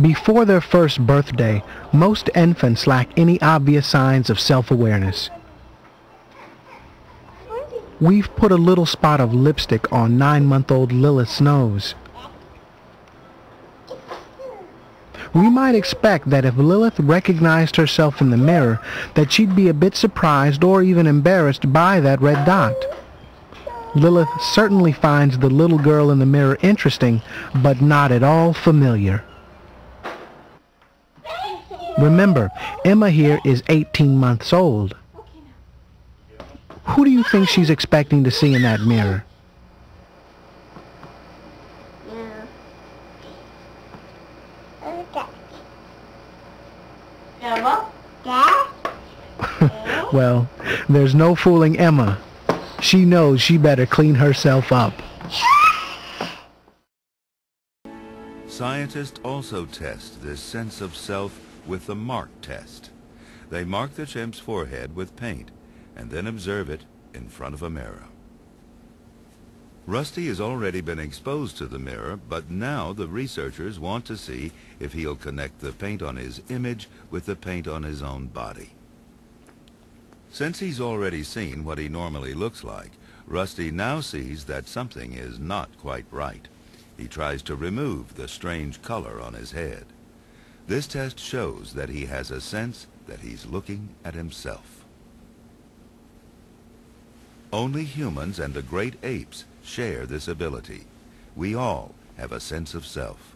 Before their first birthday, most infants lack any obvious signs of self-awareness. We've put a little spot of lipstick on 9-month-old Lilith's nose. We might expect that if Lilith recognized herself in the mirror, that she'd be a bit surprised or even embarrassed by that red dot. Lilith certainly finds the little girl in the mirror interesting, but not at all familiar. Remember, Emma here is 18 months old. Who do you think she's expecting to see in that mirror? Emma? Well, there's no fooling Emma. She knows she better clean herself up. Scientists also test this sense of self with the mark test. They mark the chimp's forehead with paint and then observe it in front of a mirror. Rusty has already been exposed to the mirror, but now the researchers want to see if he'll connect the paint on his image with the paint on his own body. Since he's already seen what he normally looks like, Rusty now sees that something is not quite right. He tries to remove the strange color on his head. This test shows that he has a sense that he's looking at himself. Only humans and the great apes share this ability. We all have a sense of self.